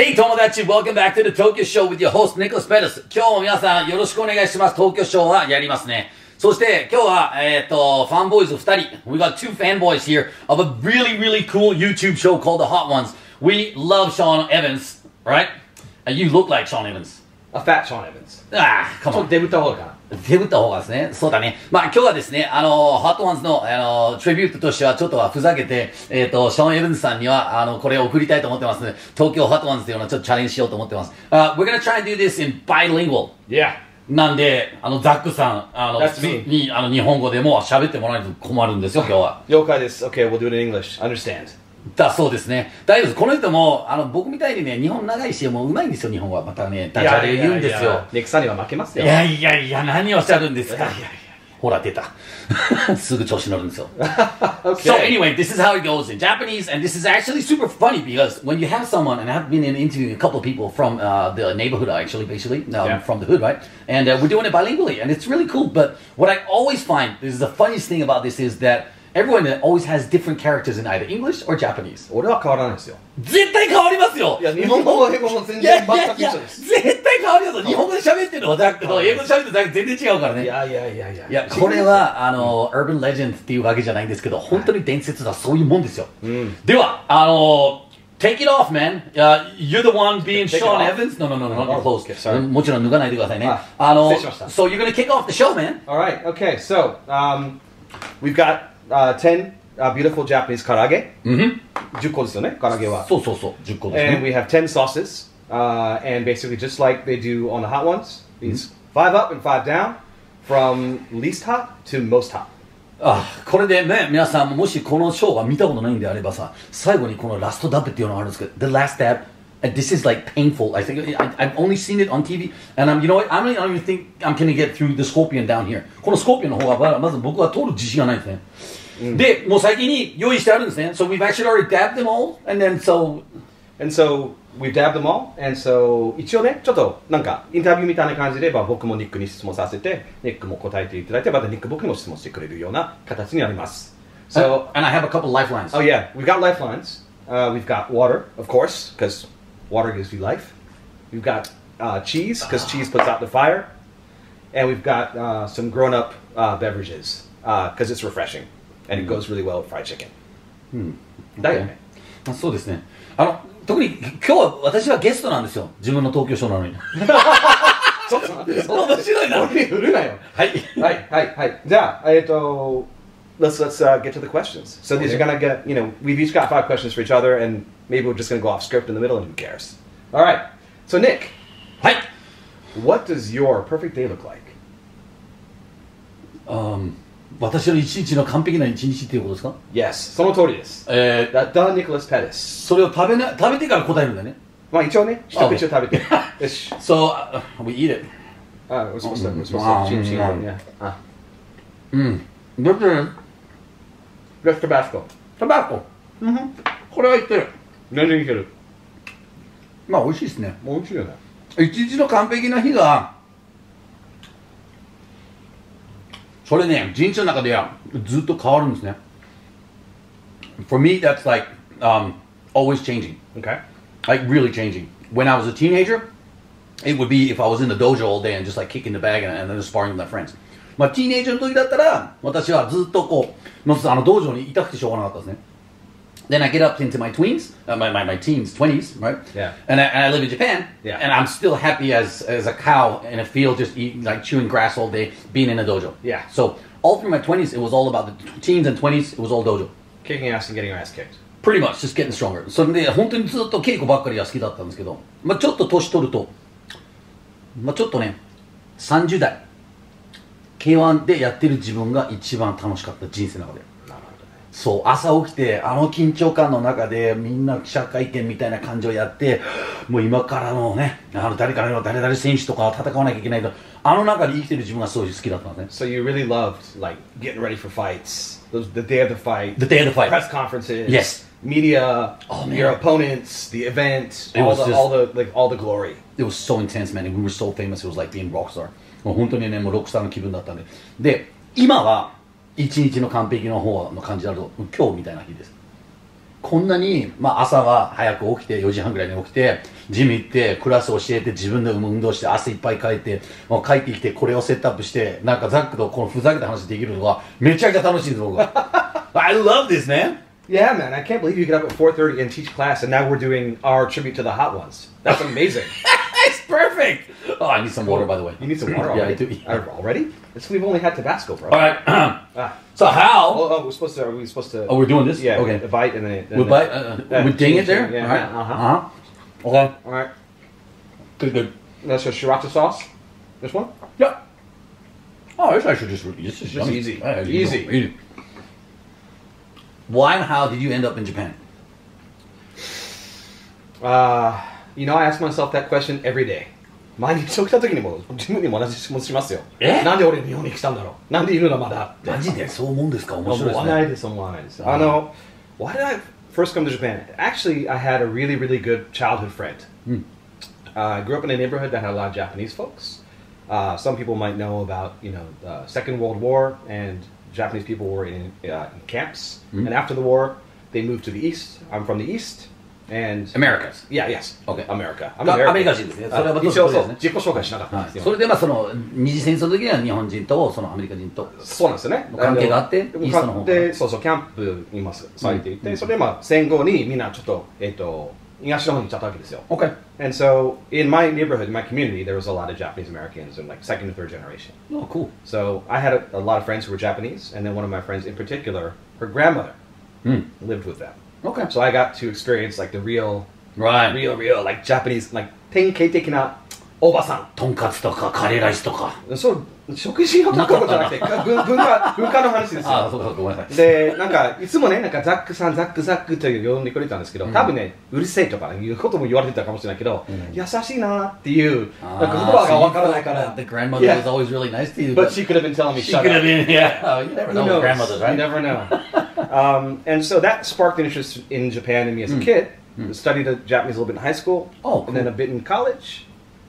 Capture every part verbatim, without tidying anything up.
Hey, Tomodachi, welcome back to the Tokyo Show with your host, Nicholas Pettas. 今日も皆さんよろしくお願いします。東京ショーはやりますね。そして今日は、えっと、ファンボーイズtwo人。We got two fanboys here of a really, really cool YouTube show called The Hot Ones. We love Sean Evans, right? And you look like Sean Evans. A fat Sean Evans. Ah, come on. ちょっとデブった方が。デブった方がですね。そうだね。まあ今日はですね、あの、Hot Ones の、あの、トリビュートとしてはちょっとはふざけて、えっと、ショーン・エヴンスさんには、あの、これを送りたいと思ってますので、東京 Hot Ones というのをちょっとチャレンジしようと思ってます。Uh, we're gonna try and do this in bilingual. Yeah. なんで、あの、ザックさん、あの、に、あの、日本語でも喋ってもらえないと困るんですよ、今日は。了解です。Okay, we'll do it in English. Understand. だそうですね。大丈夫です。この人も、あの、僕みたいにね、日本長いし、もう上手いんですよ、日本は。またね、ダジャレ言うんですよ。ネクさんには負けますよ。いやいやいや、何をおっしゃるんですか。ほら、出た。すぐ調子乗るんですよ。So anyway, this is how it goes in Japanese, and this is actually super funny because when you have someone, and I've been interviewing a couple of people from uh, the neighborhood, actually, basically, um, yeah. from the hood, right? And uh, we're doing it bilingually, and it's really cool, but what I always find, this is the funniest thing about this is that everyone always has different characters in either English or Japanese. 俺は変わらないですよ。絶対変わりますよ。いや、日本語も英語も全然全く一緒です。絶対変わりますよ。日本語で喋ってるのはだけど、英語で喋ってるだけ全然違うからね。いやいやいやいや。いや、これはあの、urban legend っていうわけじゃないんですけど、本当に伝説はそういうもんですよ。では、あの。Take it off, man. Uh, you're the one being Sean Evans. No, no, no, no, not close. So you're going to kick off the show, man. All right. Okay. So um, we've got uh, ten uh, beautiful Japanese karage. Mm-hmm. ten個ですよね。karageは。そうそうそう。ten個ですね。And we have ten sauces. Uh, and basically, just like they do on the hot ones, these five up and five down, from least hot to most hot. あ、これでね、皆さんももしこのショーが見たことないんであればさ、最後にこのラストダブっていうのがあるんですけど、the last dab, this is like painful. I think I, I've only seen it on T V, and I'm, you know what? I don't even think I'm gonna get through the scorpion down here. このスコーピオンの方はまず僕は通る自信がないですね。Mm. で、もう先に用意してあるんですね。So we've actually already dabbed them all, and then so, and so we've dabbed them all, and so 一応ね、ちょっとなんかインタビューみたいな感じで、僕もニックに質問させて、ニックも答えていただいて、またニック僕にも質問してくれるような形になります。So and I have a couple lifelines. Oh yeah, we've got lifelines. Uh, we've got water, of course, because water gives you life. We've got uh, cheese, because cheese puts out the fire, and we've got uh, some grown-up uh, beverages, because uh, it's refreshing. And it goes really well with fried chicken. Hmm. That's right. That's so. Yes. Ah, particularly today, I'm a guest. I'm here. I'm a Tokyo show. I'm here. So funny. Don't be rude. Yes. Yes. Yes. Yes. So, let's let's uh, get to the questions. So these are gonna get, you know, we've each got five questions for each other, and maybe we're just gonna go off script in the middle, and who cares? All right. So Nick. Yes. What does your perfect day look like? Um. 私の一日の完璧な一日っていうことですか Yes その通りですえー The Nicholas Pettas それを食べな食べてから答えるんだねまあ一応ね一口を食べてよし So we eat it ああおそばさんおそばさんチンチンねあうんどっちね Just Tabasco Tabasco うんこれはいってる全然いけるまあ美味しいですね美味しいよね一日の完璧な日がそれね、人生の中ではずっと変わるんですね。For me, that's like um, always changing. Okay. Like really changing. When I was a teenager, it would be if I was in the dojo all day and just like kicking the bag and, and then just sparring with my friends. まあティーネイジャーの時だったら、私はずっとこう、もうあの道場にいたくてしょうがなかったですね。Then I get up into my tweens, uh, my, my, my teens, twenties, right? Yeah. And I, and I live in Japan, yeah. and I'm still happy as, as a cow in a field just eating, like chewing grass all day, being in a dojo. Yeah. So all through my twenties, it was all about the teens and twenties, it was all dojo. Kicking ass and getting your ass kicked. Pretty much, just getting stronger. So, 本当にずっと稽古ばっかりが好きだったんですけど、まあちょっと年取ると、まあちょっとね、さんじゅう代、K one でやってる自分が一番楽しかった人生の中で。そう朝起きてあの緊張感の中でみんな記者会見みたいな感じをやってもう今からのねあの誰からの誰々選手とか戦わなきゃいけないとあの中で生きてる自分がすごい好きだったんですね。So you really loved like getting ready for fights, the day of the fight, the day of the fight, press conferences, yes, media, your opponents, the event, all the all the like all the glory. It was so intense, man. We were so famous. It was like being rock star. もう本当にねもうロックスターの気分だったんで。で今は一日の完璧の方の感じだと今日みたいな日です。こんなに、まあ、朝は早く起きてよじはんぐらいに起きてジム行ってクラス教えて自分で運動して汗いっぱいかいて、まあ、帰ってきてこれをセットアップしてなんかザックとこのふざけた話できるのがめちゃくちゃ楽しいんです僕は。I love this man. Yeah, man. I can't believe you get up at four thirty and teach class, and now we're doing our tribute to the Hot Ones. That's amazing. It's perfect. Oh, I need some water, by the way. You need some water already? Yeah, I do. Yeah. Uh, already? It's, we've only had Tabasco, bro. All right. ah. So how? Oh, oh, we're supposed to. Are we supposed to? Oh, we're doing this. Yeah. Okay. A bite and then. We bite. Uh, uh, we ding it there. Yeah. All right. Uh huh. Uh huh. Okay. All right. Pretty good. That's your sriracha sauce. This one? Yep. Oh, it's actually just it's just just easy. Yeah, easy. Easy. Easy. Why and how did you end up in Japan? Uh, you know, I ask myself that question every day. 毎日起きた時にも自分にも同じ質問しますよ。え？なんで俺日本に来たんだろう。なんでいるのまだ。マジでそう思うんですか。面白いですね。思わないです、思わないです。あの、why did I first come to Japan? Actually, I had a really, really good childhood friend. I grew up in a neighborhood that had a lot of Japanese folks. Uh, some people might know about, you know, the Second World War and Japanese people were in, uh, in camps, mm-hmm. and after the war, they moved to the east. I'm from the east, and Americas. Yeah, yes. Okay, America. I'm American. Americans. That's what I'm saying. That's what I'm saying. That's what I'm saying. That's what I'm saying. That's what I'm saying. That's what I'm saying. That's what I'm saying. That's what I'm saying. That's what I'm saying. That's what I'm saying. That's what I'm saying. That's what I'm saying. Okay. And so, in my neighborhood, in my community, there was a lot of Japanese Americans in like second and third generation. Oh, cool. So, I had a, a lot of friends who were Japanese, and then one of my friends in particular, her grandmother mm. lived with them. Okay. So, I got to experience like the real, right. real, real, like Japanese, like, tenkei teki na obasan. Tonkatsu toka, curry rice toka. So, 食事のところじゃなくて文化文化の話ですよ。ああ、そうそう、ごめんなさい。で、なんかいつもね、なんかザックさんザックザックという呼んでくれたんですけど、多分ね、うるせえとかいうことも言われてたかもしれないけど、優しいなっていうなんか言葉がわからないから。The grandmother was always really nice to you, but she could have been telling me. She could have been, yeah. You never know, grandmother, right? You never know. And so that sparked an interest in Japan in me as a kid. Studied Japanese a little bit in high school, and then a bit in college.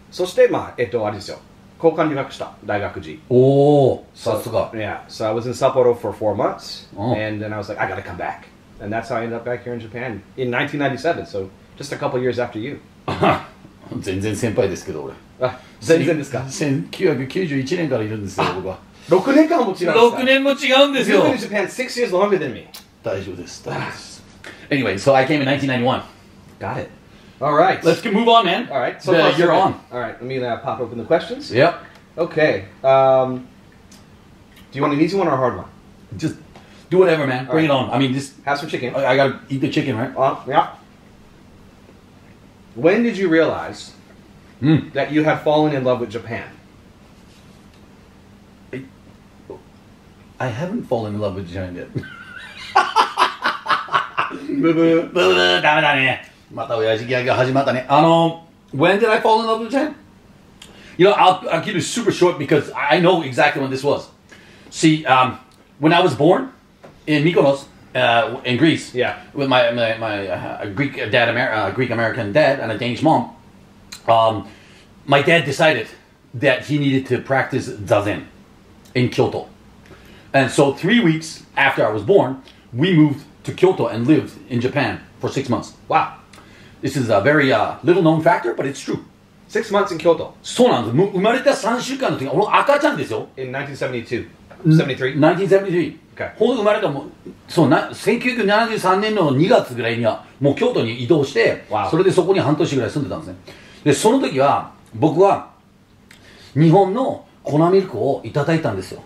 そしてまあえっとあれですよ。交換留学した大学時。Oh, so, yeah. So I was in Sapporo for four months, oh. and then I was like, I gotta come back, and that's how I ended up back here in Japan in nineteen ninety-seven. So just a couple years after you. 全然先輩ですけど俺。あ、全然ですか。nineteen ninety-one年からいるんですよ僕は。ろくねんかんも違う。ろくねんも違うんですよ。You've been in Japan six years longer than me. 大丈夫です。大丈夫です。Anyway, so I came in nineteen ninety-one. Got it. All right. Let's move on, man. All right. So yeah, you're on. on. All right. Let me uh, pop open the questions. Yep. Okay. Um, do you want an easy one or a hard one? Just do whatever, man. All Bring right. it on. I mean, just... Have some chicken. I, I gotta eat the chicken, right? Uh, yeah. When did you realize mm. that you had fallen in love with Japan? I, I haven't fallen in love with Japan yet. Boo-boo. Boo-boo. Dame-dame. また親父ギャグが始まったね。あの、when did I fall in love with Japan? You know, I'll, I'll keep it super short because I know exactly when this was. See, um, when I was born in Mykonos, uh, in Greece, yeah, with my my, my uh, Greek dad, Amer uh, Greek American dad, and a Danish mom, um, my dad decided that he needed to practice zazen in Kyoto, and so three weeks after I was born, we moved to Kyoto and lived in Japan for six months. Wow. This is a very uh, little-known factor, but it's true. Six months in Kyoto. そうなんです。生まれたさんしゅうかんの時、俺赤ちゃんですよ。In nineteen seventy-two, seventy-three. nineteen seventy-three. Okay. ほんと生まれたもそうなせんきゅうひゃくななじゅうさんねんのにがつぐらいにはもう京都に移動して、wow. それでそこに半年ぐらい住んでたんですね。でその時は僕は日本の粉ミルクをいただいたんですよ。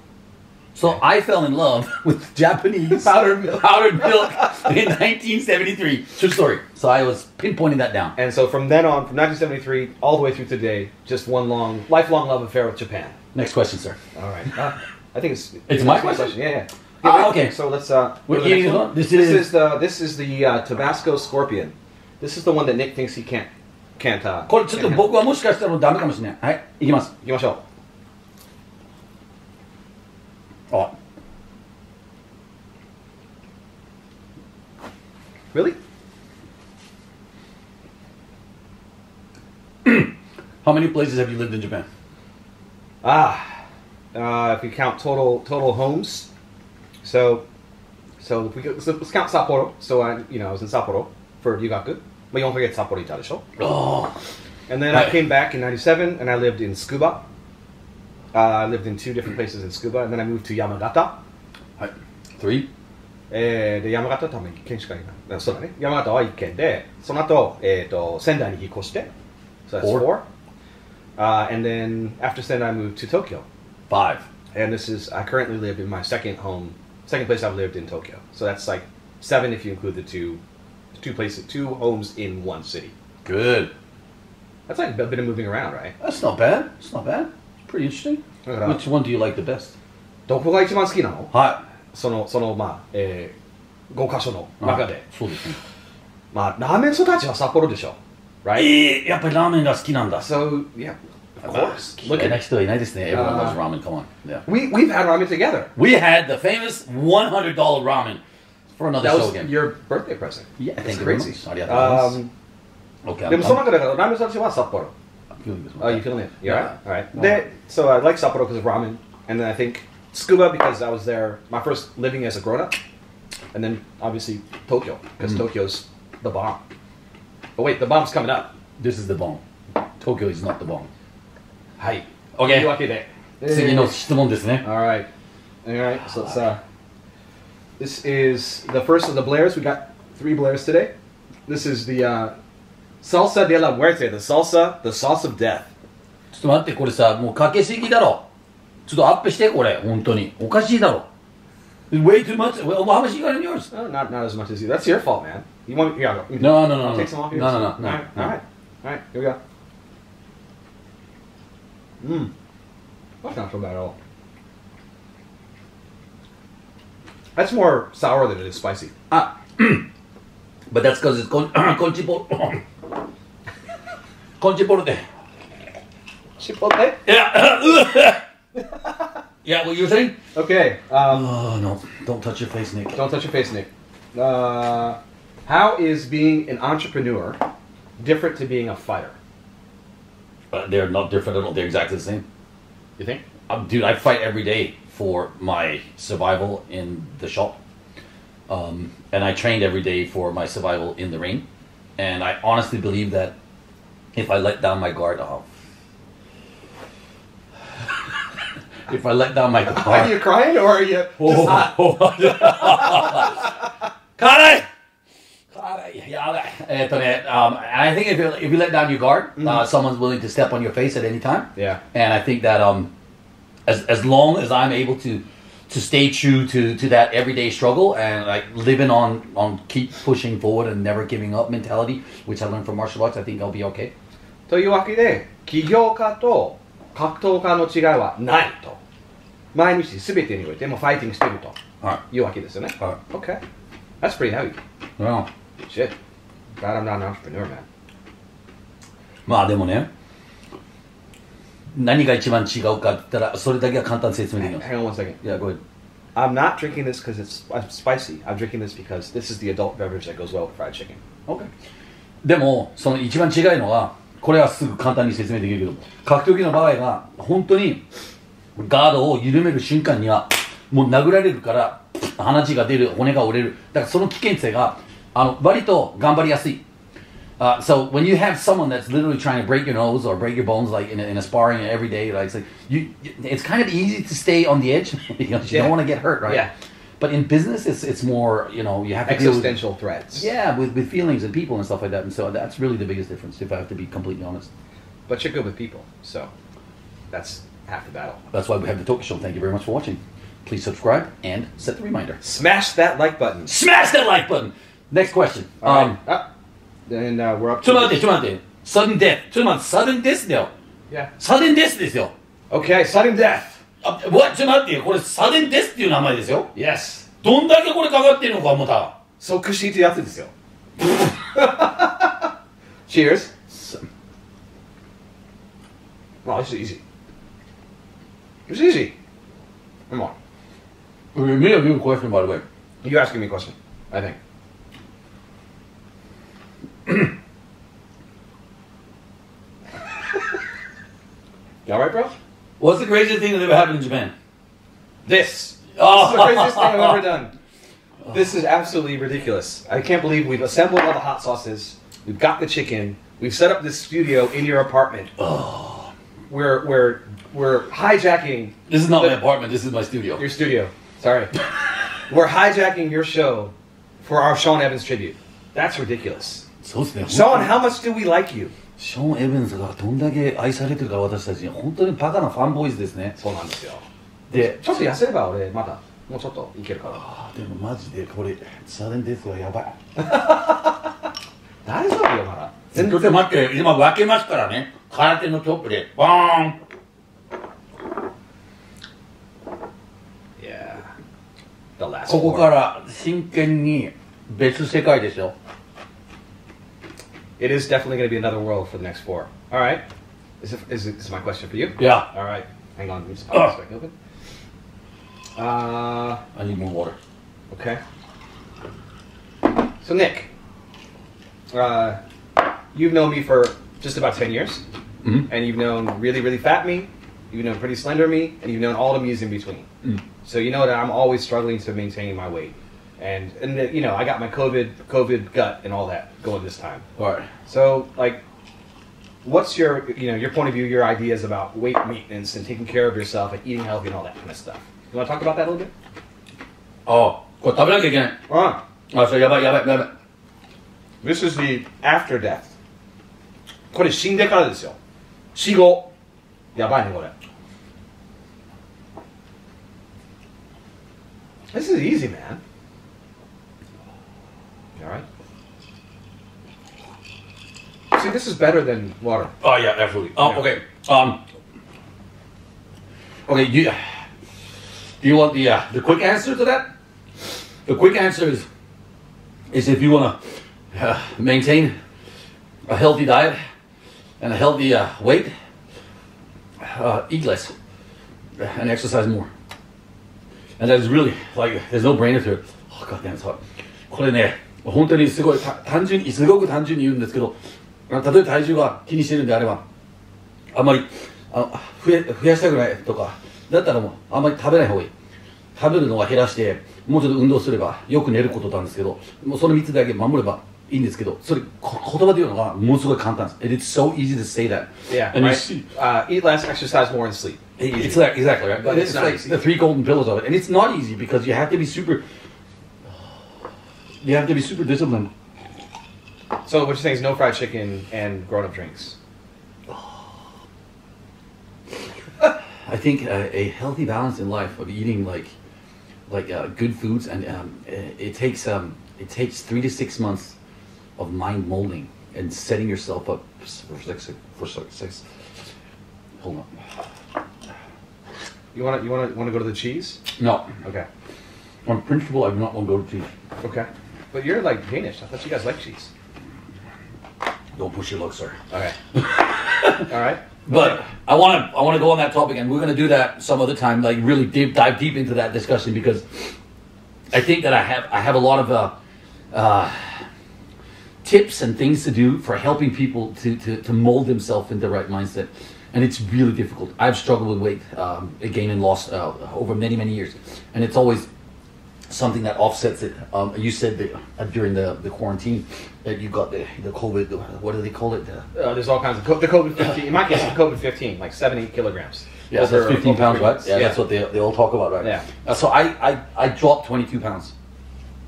So I fell in love with Japanese powdered milk, powdered milk in nineteen seventy-three. True story. So I was pinpointing that down. And so from then on, from nineteen seventy-three all the way through today, just one long, lifelong love affair with Japan. Next question, sir. All right. Uh, I think it's it's, it's my question. question. Yeah, yeah. yeah wait, oh, okay. So let's. Uh, what you one? This, this is, is the this is the uh, Tabasco scorpion. This is the one that Nick thinks he can't can't. Uh, これちょっと僕はもしかしたらダメかもしれない。はい、行きます。行きましょう。Oh. Really? How many places have you lived in Japan? Ah, uh, if you count total total homes, so So we go, so let's count Sapporo. So I, you know, I was in Sapporo for Yugaku. But you don't forget Sapporo Itadesho. Oh. And then right. I came back in ninety-seven, and I lived in Tsukuba. Uh, I lived in two different places in Tsukuba, and then I moved to Yamagata. Right. Three. Eh, de Yamagata tamen ikken shikai na. So ne. Yamagata wa ikken de, sonato eh to Sendai ni hikoshite. So that's four. four. Uh, and then after Sendai I moved to Tokyo. Five. And this is I currently live in my second home, second place I've lived in Tokyo. So that's like seven if you include the two two places, two homes in one city. Good. That's like a bit of moving around, right? That's not bad. It's not bad. It's pretty interesting. Which one do you like the best? Doko ga ichiban suki nano? Hai. その、その、まあ、えー、ごか所の中で。そうですね。まあ、ラーメン育ちは札幌でしょ。Right? えー、やっぱりラーメンが好きなんだ。So, yeah. Of course. Look at next to it. Everyone loves ramen. Come on. Yeah. We, we've had ramen together. We had the famous one hundred dollar ramen for another show again. That was your birthday present. Yeah, thank you very much. It's crazy. Um, okay. But in that case, ramen育ちは札幌. I'm feeling this one. Oh, you're feeling it? You're right? All right. They, so, I like Sapporo because of ramen. And then I think... Tsukuba because I was there, my first living as a grown-up, and then obviously Tokyo because mm. Tokyo's the bomb. Oh wait, the bomb's coming up. This is the bomb. Tokyo is not the bomb. Hi. Okay. To okay. Hey. All right. All right. So it's uh, this is the first of the Blairs. We got three Blairs today. This is the uh, salsa de la muerte, the salsa, the sauce of death. ちょっと待って、これさ、もうかけすぎだろ。 ちょっとアップしてこれ本当におかしいだろ。Way too much. Well, how much you got in yours? No, not not as much as you. That's your fault, man. You want? Yeah. No, no, no. Take some off yours. No, no, no. All right, all right, all right. Here we go. Mmm. That's not so bad at all. That's more sour than it is spicy. Ah. But that's because it's con conchipol. Conchipolte. Chipotle. Yeah. Yeah, what you were saying? Okay. Um, oh, no. Don't touch your face, Nick. Don't touch your face, Nick. Uh, how is being an entrepreneur different to being a fighter? Uh, they're not different at all. They're exactly the same. You think? Um, dude, I fight every day for my survival in the shop. Um, and I trained every day for my survival in the ring. And I honestly believe that if I let down my guard... Oh, if I let down my guard. Are you crying or are you just oh, hot? Oh. um, I think if you, if you let down your guard, mm-hmm. uh, someone's willing to step on your face at any time. Yeah. And I think that um, as, as long as I'm able to, to stay true to, to that everyday struggle and like living on, on keep pushing forward and never giving up mentality, which I learned from martial arts, I think I'll be okay. というわけで、起業家と 格闘家の違いはないと。毎日全てにおいてもファイティングしているというわけですよね。はい。Okay. That's pretty heavy. Yeah. Shit. Glad I'm not an entrepreneur, man. まあでもね、何が一番違うかって言ったらそれだけは簡単に説明できます。Hang on one second. Yeah, go ahead. I'm not drinking this because it's spicy. I'm drinking this because this is the adult beverage that goes well with fried chicken. Okay. でもその一番違いのは これはすぐ簡単に説明できるけど、格闘技の場合は本当にガードを緩める瞬間にはもう殴られるから鼻血が出る、骨が折れる。だからその危険性があの割と頑張りやすい。Uh, so when you have someone that's literally trying to break your nose or break your bones like in a, in a sparring every day, like it's like you, it's kind of easy to stay on the edge because you yeah. don't want to get hurt, right? Yeah. But in business, it's it's more you know you have to existential deal with, threats. Yeah, with with feelings and people and stuff like that, and so that's really the biggest difference. If I have to be completely honest, but you're good with people, so that's half the battle. That's why we have the Tokushin. Thank you very much for watching. Please subscribe and set the reminder. Smash that like button. Smash that like button. Next question. All um, right. ah, then uh, we're up. To sudden death. Sudden death. Yeah. Sudden death. Okay. Sudden death. わ、ちょっと待ってよ。これサデンデスっていう名前ですよ。Yes。どんだけこれかかってるのかもた。即死ってやつですよ。Cheers。まあ、it's easy。It's easy。Come on。You may have a question by the way. You asking me a question? I think. You all right, bro? What's the craziest thing that ever happened in Japan? This. Oh. This is the craziest thing I've ever done. This is absolutely ridiculous. I can't believe we've assembled all the hot sauces. We've got the chicken. We've set up this studio in your apartment. Oh. We're we're we're hijacking. This is not the, my apartment. This is my studio. Your studio. Sorry. We're hijacking your show for our Sean Evans tribute. That's ridiculous. So Sean, how much do we like you? Sean Evans がどんだけ愛されてるか私たち本当にバカなファンボーイズですね。そうなんですよ。で、ちょっと痩せれば俺まだもうちょっといけるから。ああ、でもマジでこれサレンですがやばい。大丈夫よまだ。全然待って今分けますからね。空手のトップでバーン。いや。ここから真剣に別世界ですよ。 It is definitely going to be another world for the next four. All right. Is, it, is, it, is my question for you? Yeah. All right. Hang on. Let me just pop uh. this back open. Uh, I need more water. Okay. So, Nick, uh, you've known me for just about ten years. Mm-hmm. And you've known really, really fat me. You've known pretty slender me. And you've known all the me's in between. Mm. So, you know that I'm always struggling to maintain my weight. And, and the, you know, I got my COVID, COVID gut and all that going this time. All right. So, like, what's your, you know, your point of view, your ideas about weight maintenance and taking care of yourself and eating healthy and all that kind of stuff? You want to talk about that a little bit? Oh, what I'm not again. Ah. Oh, so yabai, yabai, yabai. This is the after death. これ死んでからですよ。死後。やばいねこれ。 This is easy, man. All right. See, this is better than water. Oh yeah, absolutely. Oh, yeah. Okay. Um. Okay, you. Do you want the uh, the quick answer to that? The quick answer is, is if you wanna uh, maintain a healthy diet and a healthy uh, weight, uh, eat less and exercise more. And that is really like there's no brainer to it. Oh god damn, it's hot. これね。 本当にすごい単純にすごく単純に言うんですけど、例えば体重が気にしてるんであれば、あんまりあの増え増やしたくないとか、だったらもうあんまり食べない方がいい。食べるのは減らして、もうちょっと運動すればよく寝ることなんですけど、もうそのみっつだけ守ればいいんですけど、それこ言葉で言うのがものすごい簡単です。It's so easy to say that. Yeah. And right. You, uh, eat less, exercise more, and sleep. It's like exactly right. But it's like the three golden pillars of it, and it's not easy because you have to be super. You have to be super disciplined. So, what you're saying is no fried chicken and grown-up drinks. I think uh, a healthy balance in life of eating like, like uh, good foods, and um, it takes um, it takes three to six months of mind molding and setting yourself up for success. For success. Hold on. You want to you want to want to go to the cheese? No. Okay. On principle, I do not want to go to cheese. Okay. But you're like Danish. I thought you guys like cheese. Don't push your luck, sir. Okay. All right. But I want to I want to go on that topic, and we're going to do that some other time. Like really deep, dive deep into that discussion because I think that I have I have a lot of uh, uh, tips and things to do for helping people to to, to mold themselves in the right mindset, and it's really difficult. I've struggled with weight um, gain and loss uh, over many many years, and it's always something that offsets it. Um, you said that uh, during the, the quarantine that you got the, the COVID, the, what do they call it? The, uh, there's all kinds of, co the COVID fifteen, in my case, the COVID fifteen, like seventy kilograms. Yeah, that's fifteen pounds, right? Yeah, yeah, that's what they, they all talk about, right? Yeah. Uh, so I, I, I dropped twenty-two pounds.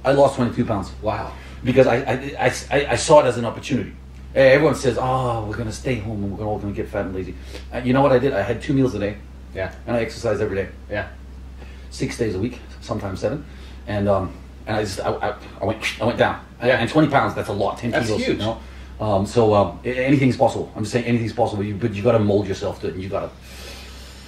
I lost twenty-two pounds. Wow. Because I, I, I, I saw it as an opportunity. Everyone says, oh, we're going to stay home and we're all going to get fat and lazy. And you know what I did? I had two meals a day. Yeah. And I exercised every day. Yeah. Six days a week, sometimes seven. And um, and I just I, I, I went I went down. Yeah. And twenty pounds, that's a lot. Ten that's kilos, huge. You know? Um, so um, anything's possible. I'm just saying anything's possible. You but you got to mold yourself to it, and you got to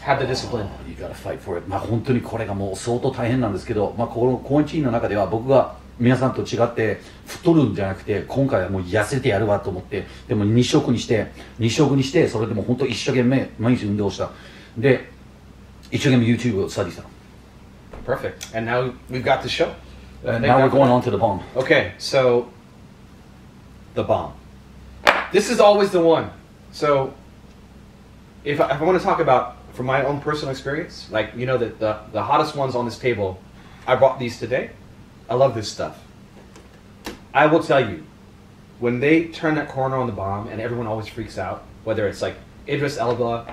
have the uh, discipline. You got to fight for it. まあ本当にこれがもう相当大変なんですけど、まあこのコーチンの中では僕が皆さんと違って太るんじゃなくて、今回はもう痩せてやるわと思って、でも2食にして2食にしてそれでも本当一生懸命毎日運動した。で一生懸命 YouTube をスタディした。 Perfect. And now we've got the show. And now we're going on to the bomb. Okay, so the bomb. This is always the one. So if I, if I want to talk about from my own personal experience, like you know that the the hottest ones on this table, I bought these today. I love this stuff. I will tell you, when they turn that corner on the bomb, and everyone always freaks out, whether it's like Idris Elba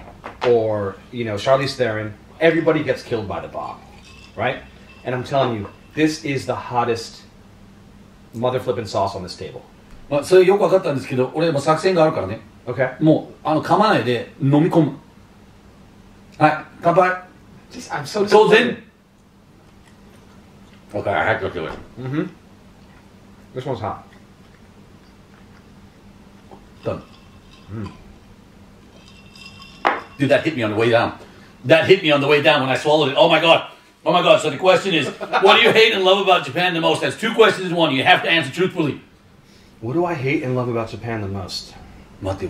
or, you know, Charlize Theron, everybody gets killed by the bomb, right? And I'm telling you, this is the hottest mother flippin' sauce on this table. Okay. Jeez, I'm so disappointed. Okay, I have to do it. Mm-hmm. This one's hot. Done. Mm. Dude, that hit me on the way down. That hit me on the way down when I swallowed it. Oh my god. Oh my god. So the question is, what do you hate and love about Japan the most? That's two questions in one. You have to answer truthfully. What do I hate and love about Japan the most? No, okay.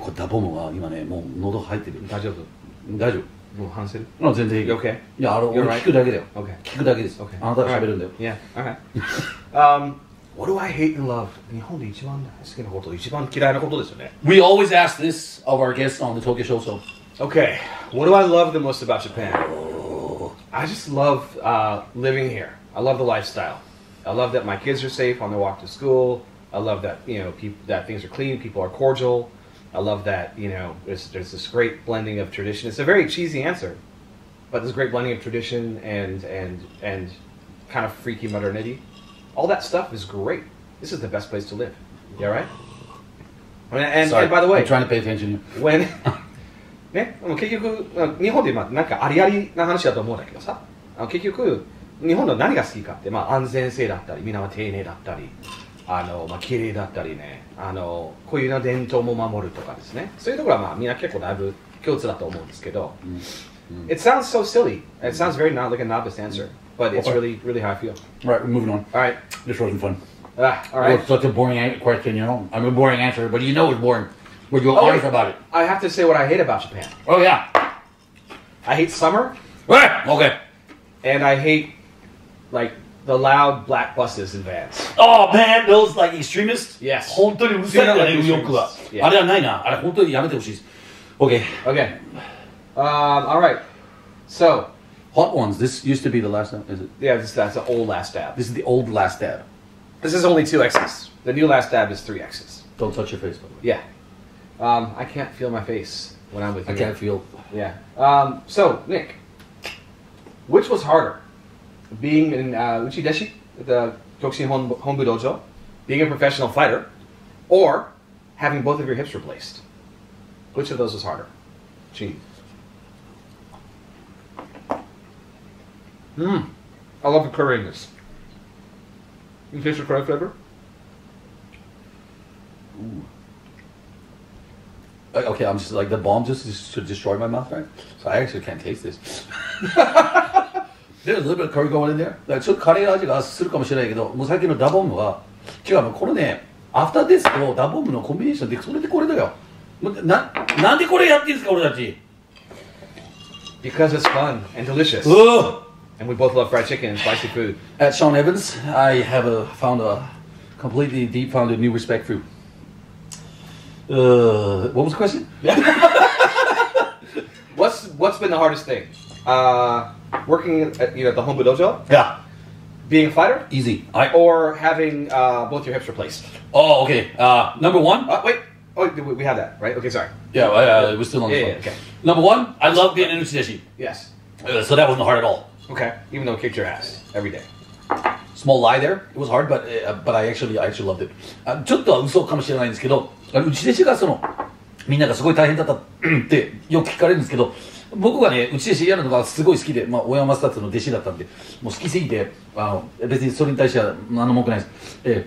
Yeah, you're right. Okay. Okay. All right. Yeah, alright. um, what do I hate and love? We always ask this of our guests on the Tokyo Show, so. Okay. What do I love the most about Japan? I just love uh, living here. I love the lifestyle. I love that my kids are safe on their walk to school. I love that, you know, that things are clean, people are cordial. I love that, you know, there's, there's this great blending of tradition. It's a very cheesy answer, but this great blending of tradition and and and kind of freaky modernity. All that stuff is great. This is the best place to live. You all right? I mean, and, and by the way, I'm trying to pay attention. When, ne, 結局日本でまあなんかありありな話だと思うんだけどさ、結局日本の何が好きかってまあ安全性だったり、みんなは丁寧だったり。あの、まあ、綺麗だったりね、あの、こういうような伝統も守るとかですね。そういうところはまあみんな結構だいぶ共通だと思うんですけど。It sounds so silly. It sounds very not like a novice answer, but it's really, really how I feel. Right, we're moving on. All right. This wasn't fun. Ah, all right. It's such a boring question, you know. I'm a boring answer, but you know it's boring. We're going honest about it. I have to say what I hate about Japan. Oh, yeah. I hate summer. Okay. And I hate, like, the loud black buses in vans. Oh man, those like extremists? Yes. Yes. Okay. Okay. Um, alright. So. Hot Ones, this used to be the last dab, is it? Yeah, this, that's the old last dab. This is the old last dab. This is only two X's. The new last dab is three X's. Don't touch your face, by the way. Yeah. Um, I can't feel my face when I'm with you. I can't feel. Yeah. Um, so, Nick, which was harder? Being in uh, Uchi Deshi, the Tokushin Honbu Dojo, being a professional fighter, or having both of your hips replaced? Which of those was harder? Gee. Mmm. I love the curry in this. You taste the curry flavor? Ooh. Okay, I'm just like, the bomb just, just should destroy my mouth, right? So I actually can't taste this. There's a little bit of curry going in there. Like, so curry味がするかもしれないけど、もう最近のダボムは違うの。これね、アフターデスとダボムのコンビネーションでそれでこれだよ。な、なんでこれやってんですか、俺たち。Because it's fun and delicious. And we both love fried chicken and spicy food. At Sean Evans, I have a, found a completely deep founded new respect for. Uh, what was the question? What's what's been the hardest thing? Uh. Working at, you know, the Honbu Dojo? Yeah. Being a fighter? Easy. I, or having uh, both your hips replaced? Oh, okay. Uh, number one? Uh, wait. Oh, we have that, right? Okay, sorry. Yeah, uh, it was still on the yeah, yeah, okay. Number one, I love getting into Uchi Deshi. Yes. Uh, so that wasn't hard at all. Okay. Even though it kicked your ass every day. Small lie there. It was hard, but uh, but I actually I actually loved it. Uh, ちょっと嘘かもしれないんですけど、Uchi Deshiがそのみんながすごい大変だったってよく聞かれるんですけど。僕がね、うちで知り合うのがすごい好きで、まあ、大山スタッツの弟子だったんで、もう好きすぎて、あの、別にそれに対しては何も文句ないです。え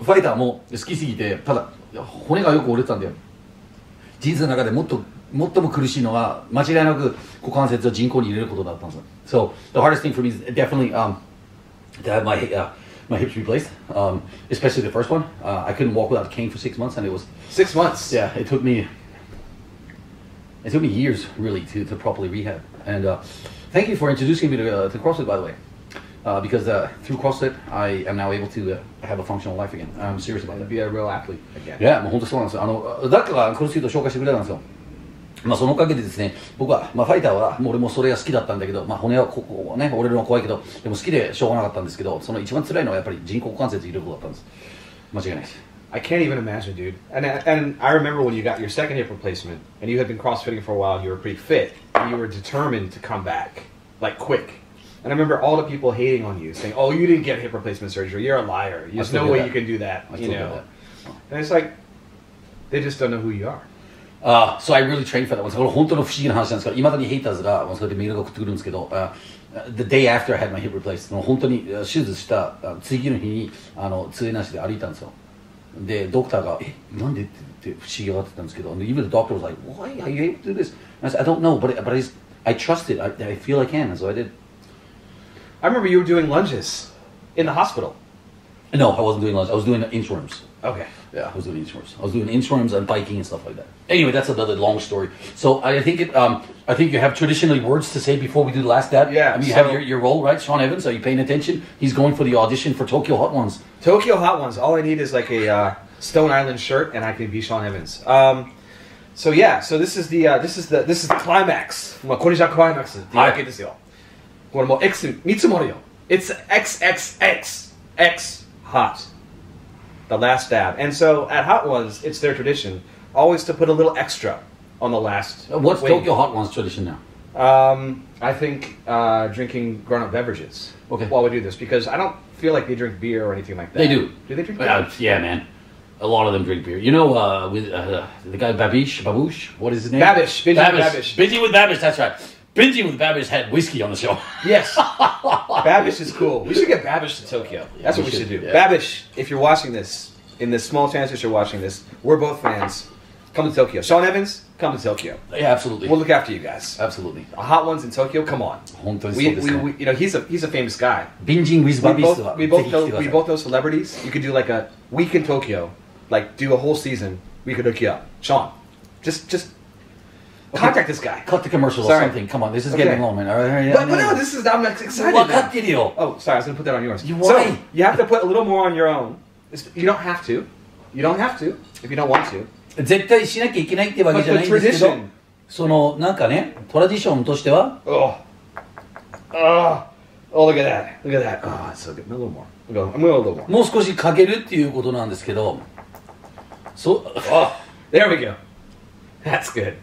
ー、ファイターも好きすぎて、ただ、骨がよく折れてたんだよ。人生の中でもっと、最も苦しいのは、間違いなく股関節を人工に入れることだったんですよ。So, the hardest thing for me is definitely, um, to have my, uh, my hips replaced, um, especially the first one. Uh, I couldn't walk without a cane for six months, and it was... Six months? Yeah, it took me... It took me years, really, to, to properly rehab. And uh, thank you for introducing me to, uh, to CrossFit, by the way. Uh, because uh, through CrossFit, I am now able to uh, have a functional life again. I'm serious about it. Be a real athlete again. Yeah, I'm a whole lot of fun. I know. That's why CrossFit was introduced to me. まあそのおかげでですね、僕は、まあ、ファイターはもう俺もそれが好きだったんだけど、まあ、骨はここ、ね、折れるのは怖いけどでも好きでしょうがなかったんですけど、その一番辛いのはやっぱり人工関節入れることだったんです。間違いないです。 I can't even imagine, dude. And, and I remember when you got your second hip replacement, and you had been CrossFitting for a while, you were pretty fit, and you were determined to come back, like, quick. And I remember all the people hating on you, saying, oh, you didn't get hip replacement surgery, you're a liar, there's no way that. you can do that, I you know. That. And it's like, they just don't know who you are. Uh, so I really trained for that one. So, 本当の不思議な話なんですけど、いまだにヘイターズがそれでメールが送ってくるんですけど、uh, the day after I had my hip replaced, 本当に手術した追記の日にあの杖なしで歩いたんですよ。 で、ドクターがえ、なんでって不思議がってたんですけど、even the doctor was like, why are you able to do this? I said, I don't know, but but I just, I trust it. I I feel I can, and so I did. I remember you were doing lunges in the hospital. No, I wasn't doing lunges. I was doing inchworms. Okay. Yeah, I was doing inchworms. I was doing inchworms and biking and stuff like that. Anyway, that's another long story. So I think it. Um, I think you have traditionally words to say before we do the last dab. Yeah. I mean, so you have your, your role, right? Sean Evans, are you paying attention? He's going for the audition for Tokyo Hot Ones. Tokyo Hot Ones. All I need is like a uh, Stone Island shirt, and I can be Sean Evans. Um, so yeah. So this is the uh, this is the this is the climax. climax. It's XXXX hot. The last dab. And so at Hot Ones, it's their tradition always to put a little extra on the last. What's wave. Tokyo Hot Ones tradition now? Um, I think uh, drinking grown-up beverages okay. while we do this, because I don't feel like they drink beer or anything like that. They do. Do they drink beer? Uh, yeah, man. A lot of them drink beer. You know, uh, with uh, the guy Babish, Babush, what is his name? Babish. Binging Babish. with Babish. Binging with Babish, that's right. Binging with Babish had whiskey on the show. Yes. Babish is cool. We should get Babish to Tokyo. That's we what we should, should do. Yeah. Babish, if you're watching this, in the small chance that you're watching this, we're both fans. Come to Tokyo. Sean Evans, come to Tokyo. Yeah, absolutely. We'll look after you guys. Absolutely. The Hot Ones in Tokyo, come on. We, we, we, you know, he's a, he's a famous guy. Binging with Babish. We both, we both, know, we both know celebrities. You could do like a week in Tokyo, like do a whole season. We could hook you up. Sean, just, just... Okay. Contact this guy. Cut the commercial sorry. or something. Come on, this is okay. getting long, man. All right, yeah, but, but no, this is, I'm excited. Well, cut the deal. Oh, sorry, I was going to put that on yours. You, why? So, you have to put a little more on your own. It's, you don't have to. You don't have to, if you don't want to. But the tradition. そのなんかね、トラディションとしては? Oh. Oh. Oh, look at that. Look at that. Oh, it's so good. A little more. I'm going a little more. もう少しかけるっていうことなんですけど。So, oh, there we go. That's good.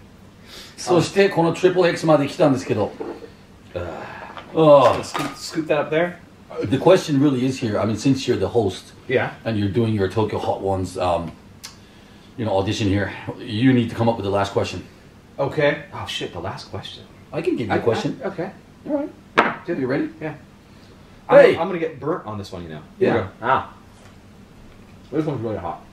そしてこの triple X まで来たんですけど。Scoop that up there. The question really is here. I mean, since you're the host, yeah, and you're doing your Tokyo Hot Ones, um, you know, audition here, you need to come up with the last question. Okay. Oh shit, the last question. I can give you a question. Okay. All right. Yeah, you ready? Yeah. Hey, I'm, I'm gonna get burnt on this one, you know. Yeah. Here we go. Ah. This one's really hot.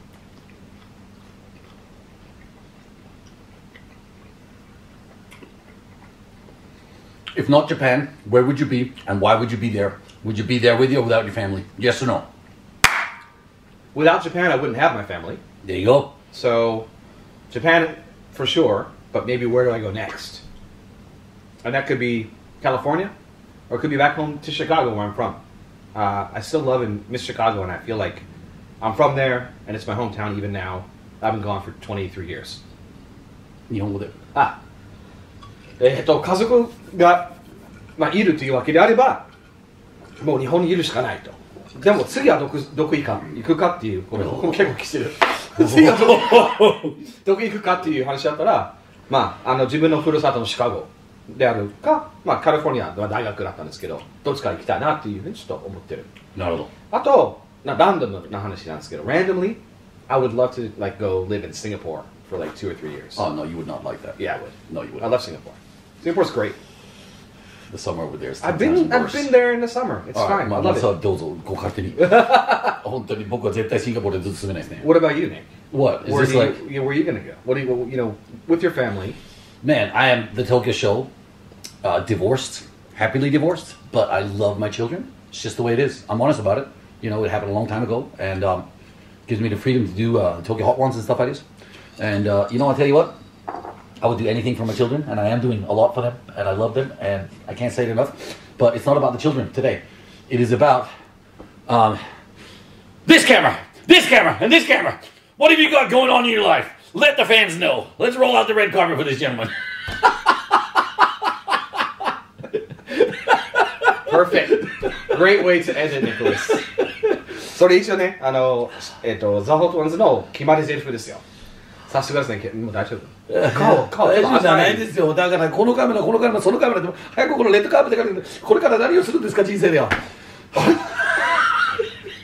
If not Japan, where would you be and why would you be there? Would you be there with you or without your family? Yes or no? Without Japan, I wouldn't have my family. There you go. So, Japan for sure, but maybe where do I go next? And that could be California, or it could be back home to Chicago where I'm from. Uh, I still love and miss Chicago, and I feel like I'm from there, and it's my hometown even now. I've been gone for twenty-three years. Ah. えっと、家族が、まあ、いるというわけであれば、もう日本にいるしかないと。でも次はどこ、どこ行か、行くかっていう、これ、僕も結構来てる。次はどこ、どこ行くかっていう話だったら、まあ、あの、自分のふるさとのシカゴであるか、まあ、カリフォルニアは大学だったんですけど、どっちから行きたいなっていうふうにちょっと思ってる。なるほど。あと、な、ランダムな話なんですけど、randomly, I would love to, like, go live in Singapore for, like, two or three years. Oh, no, you would not like that. Yeah, I would. No, you wouldn't. I love Singapore. Singapore's great. The summer over there is I've been I've been there in the summer. It's All fine. Right, I love it. What about you, Nick? What? Is where, this you, like, where are you going to go? What do you, you know, with your family? Man, I am the Tokyo show, uh, divorced, happily divorced, but I love my children. It's just the way it is. I'm honest about it. You know, it happened a long time ago, and um, gives me the freedom to do uh, Tokyo Hot Ones and stuff like this. And uh, you know, I'll tell you what. I would do anything for my children, and I am doing a lot for them, and I love them, and I can't say it enough. But it's not about the children today. It is about um, this camera, this camera, and this camera. What have you got going on in your life? Let the fans know. Let's roll out the red carpet for this gentleman. Perfect. Great way to end it, Nicholas. それ一応ね、あの、えっと、The Hot Ones の決まり台詞ですよ。さしてくださいね。もう大丈夫。顔、顔。大丈夫じゃないですよ。だからこのカメラ、このカメラ、そのカメラでも早くこのレッドカーペットからこれから何をするんですか人生では。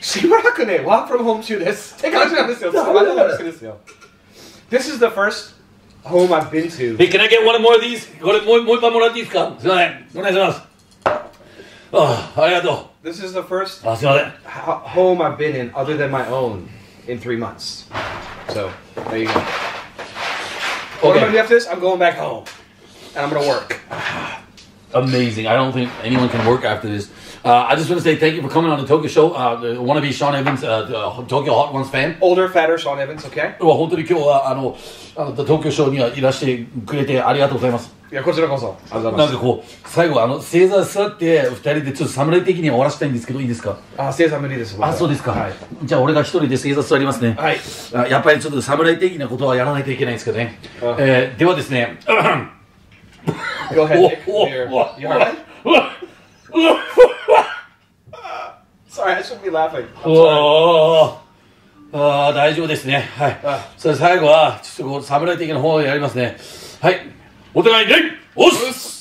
しばらくね、ワークフロムホーム中です。って感じなんですよ。ワークフロムホーム中ですよ。This is the first home I've been to. Hey, can I get one more of these? これもうもう一杯もらっていいですか。すいません。お願いします。あ、ありがとう。This is the first home I've been in other than my own in three months. So there you go. Okay. When I'm left this, I'm going back home, and I'm gonna work. Amazing. I don't think anyone can work after this. Uh, I just want to say thank you for coming on the Tokyo Show. Uh, the wannabe Sean Evans, uh, the, uh, Tokyo Hot Ones fan. Older, fatter Sean Evans, okay? Well, honestly, today, I know, the Tokyo Show, you came. Thank you. I just want to say Sorry, I shouldn't be laughing. I'm sorry. ああ、大丈夫ですね。はい。それ最後はちょっとこう侍的な方をやりますね。はい。お互い礼。おっす。